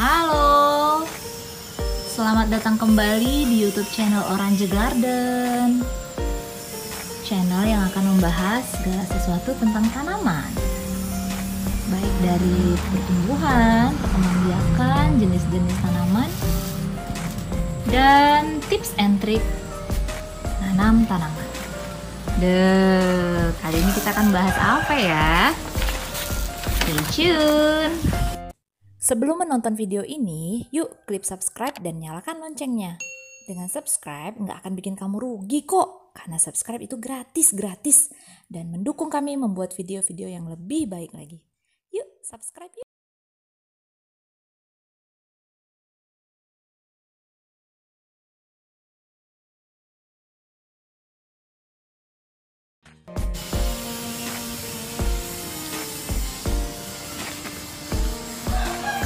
Halo, selamat datang kembali di YouTube channel Oranje Garden, channel yang akan membahas segala sesuatu tentang tanaman, baik dari pertumbuhan, perkembangan, jenis-jenis tanaman, dan tips and trik nanam tanaman. Kali ini kita akan bahas apa ya? Stay tune. Sebelum menonton video ini, yuk klik subscribe dan nyalakan loncengnya. Dengan subscribe nggak akan bikin kamu rugi kok, karena subscribe itu gratis dan mendukung kami membuat video-video yang lebih baik lagi. Yuk subscribe yuk.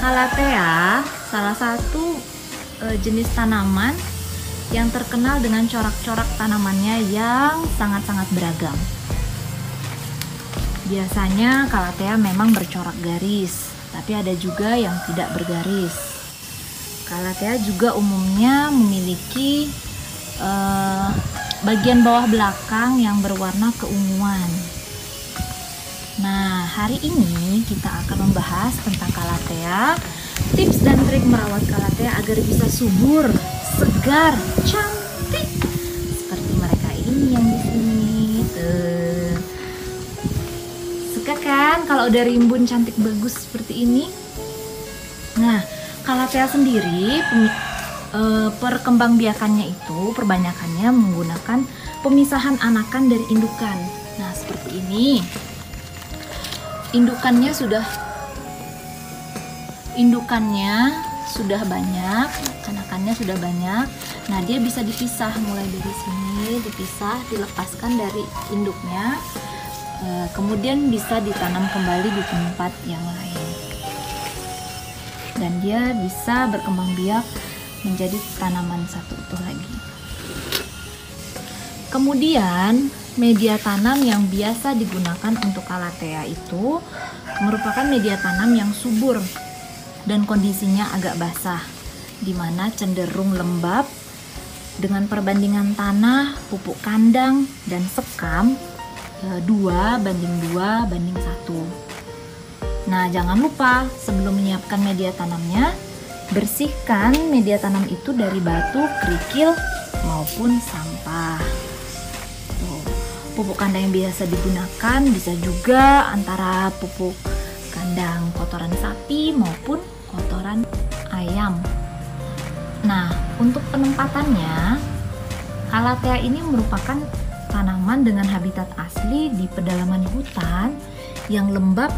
Calathea salah satu jenis tanaman yang terkenal dengan corak-corak tanamannya yang sangat-sangat beragam. Biasanya Calathea memang bercorak garis, tapi ada juga yang tidak bergaris. Calathea juga umumnya memiliki bagian bawah belakang yang berwarna keunguan. Nah, hari ini kita akan membahas tentang Calathea, tips dan trik merawat Calathea agar bisa subur, segar, cantik seperti mereka ini yang di sini. Suka kan kalau udah rimbun cantik bagus seperti ini? Nah, Calathea sendiri perkembangbiakannya itu perbanyakannya menggunakan pemisahan anakan dari indukan. Nah, seperti ini. Indukannya sudah banyak, anakannya sudah banyak. Nah, dia bisa dipisah mulai dari sini, dipisah, dilepaskan dari induknya. Kemudian bisa ditanam kembali di tempat yang lain. Dan dia bisa berkembang biak menjadi tanaman satu utuh lagi. Kemudian media tanam yang biasa digunakan untuk Calathea itu merupakan media tanam yang subur dan kondisinya agak basah, dimana cenderung lembab. Dengan perbandingan tanah, pupuk kandang, dan sekam 2:2:1. Nah, jangan lupa sebelum menyiapkan media tanamnya, bersihkan media tanam itu dari batu, kerikil, maupun sampah. Tuh, pupuk kandang yang biasa digunakan bisa juga antara pupuk kandang kotoran sapi maupun kotoran ayam. Nah, untuk penempatannya, Calathea ini merupakan tanaman dengan habitat asli di pedalaman hutan yang lembab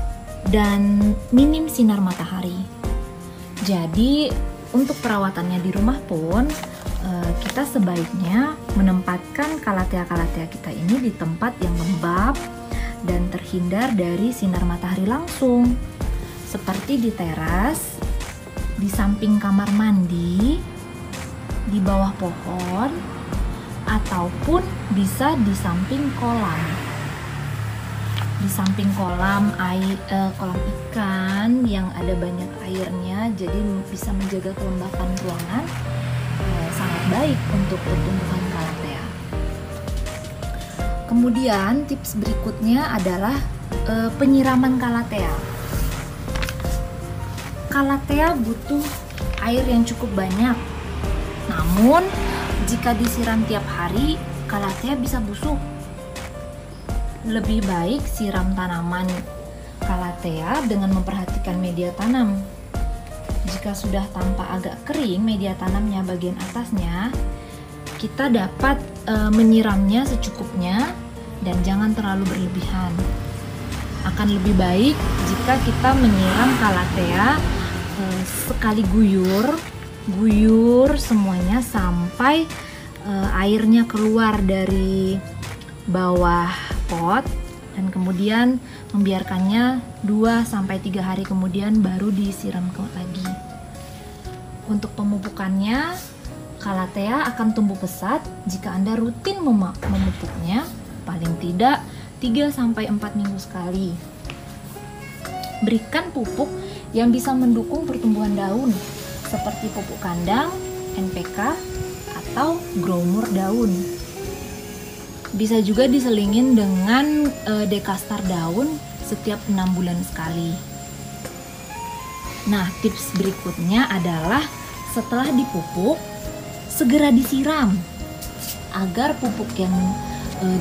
dan minim sinar matahari. Jadi untuk perawatannya di rumah pun kita sebaiknya menempatkan Calathea kita ini di tempat yang lembab dan terhindar dari sinar matahari langsung, seperti di teras, di samping kamar mandi, di bawah pohon, ataupun bisa di samping kolam. Di samping kolam ikan yang ada banyak airnya, jadi bisa menjaga kelembapan ruangan, sangat baik untuk pertumbuhan Calathea. Kemudian tips berikutnya adalah penyiraman Calathea. Calathea butuh air yang cukup banyak, namun jika disiram tiap hari Calathea bisa busuk. Lebih baik siram tanaman Calathea dengan memperhatikan media tanam. Jika sudah tampak agak kering media tanamnya bagian atasnya, kita dapat menyiramnya secukupnya dan jangan terlalu berlebihan. Akan lebih baik jika kita menyiram Calathea sekali guyur semuanya sampai airnya keluar dari bawah pot, dan kemudian membiarkannya 2-3 hari kemudian baru disiram lagi. Untuk pemupukannya, Calathea akan tumbuh pesat jika Anda rutin memupuknya paling tidak 3-4 minggu sekali. berikan pupuk yang bisa mendukung pertumbuhan daun seperti pupuk kandang, NPK, atau gromor daun. Bisa juga diselingin dengan dekastar daun setiap 6 bulan sekali. Nah, tips berikutnya adalah setelah dipupuk, segera disiram agar pupuk yang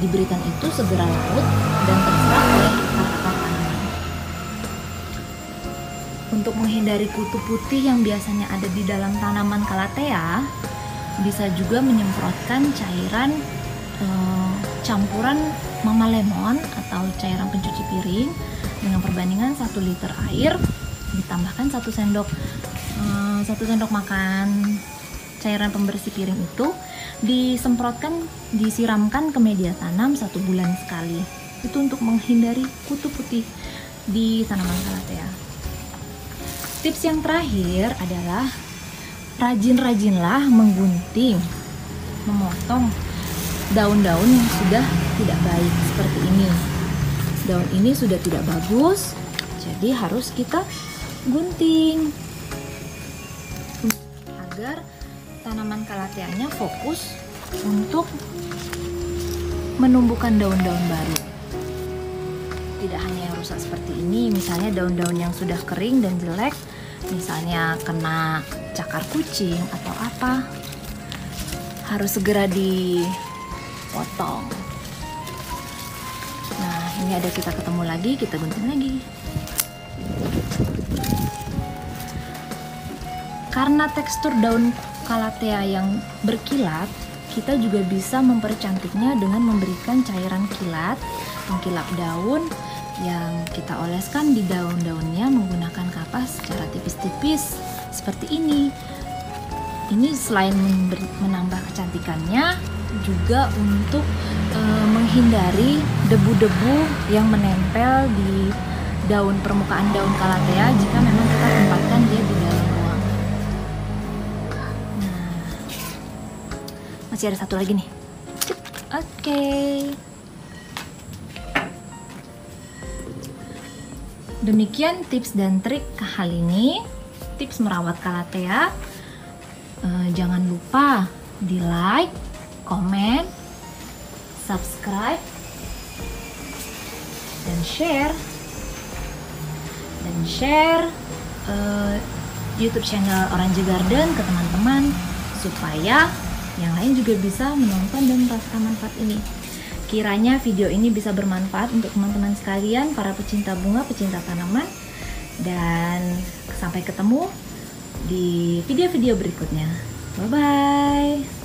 diberikan itu segera larut dan terserap oleh akar-akar tanaman. Untuk menghindari kutu putih yang biasanya ada di dalam tanaman Calathea, bisa juga menyemprotkan cairan campuran mama lemon atau cairan pencuci piring dengan perbandingan 1 liter air ditambahkan 1 sendok makan cairan pembersih piring itu, disiramkan ke media tanam 1 bulan sekali. Itu untuk menghindari kutu putih di tanaman Calathea. Tips yang terakhir adalah rajin-rajinlah menggunting, memotong daun-daun yang sudah tidak baik seperti ini. Daun ini sudah tidak bagus, jadi harus kita gunting agar tanaman Calathea-nya fokus untuk menumbuhkan daun-daun baru. Tidak hanya yang rusak seperti ini, misalnya daun-daun yang sudah kering dan jelek, misalnya kena cakar kucing atau apa, harus segera dipotong. Nah, ini ada kita ketemu lagi, kita gunting lagi. Karena tekstur daun Calathea yang berkilat, kita juga bisa mempercantiknya dengan memberikan cairan kilat, pengkilap daun yang kita oleskan di daun-daunnya menggunakan kapas secara tipis-tipis seperti ini. Ini selain menambah kecantikannya, juga untuk menghindari debu-debu yang menempel di daun permukaan daun Calathea jika memang kita tempatkan dia di dalam ruang. Nah, masih ada satu lagi nih. Oke. Demikian tips dan trik kali ini, tips merawat Calathea. Jangan lupa di like, komen, subscribe, dan share. Dan share YouTube channel Oranje Garden ke teman-teman supaya yang lain juga bisa menonton dan merasakan manfaat ini. Kiranya video ini bisa bermanfaat untuk teman-teman sekalian, para pecinta bunga, pecinta tanaman. Dan sampai ketemu di video-video berikutnya. Bye-bye!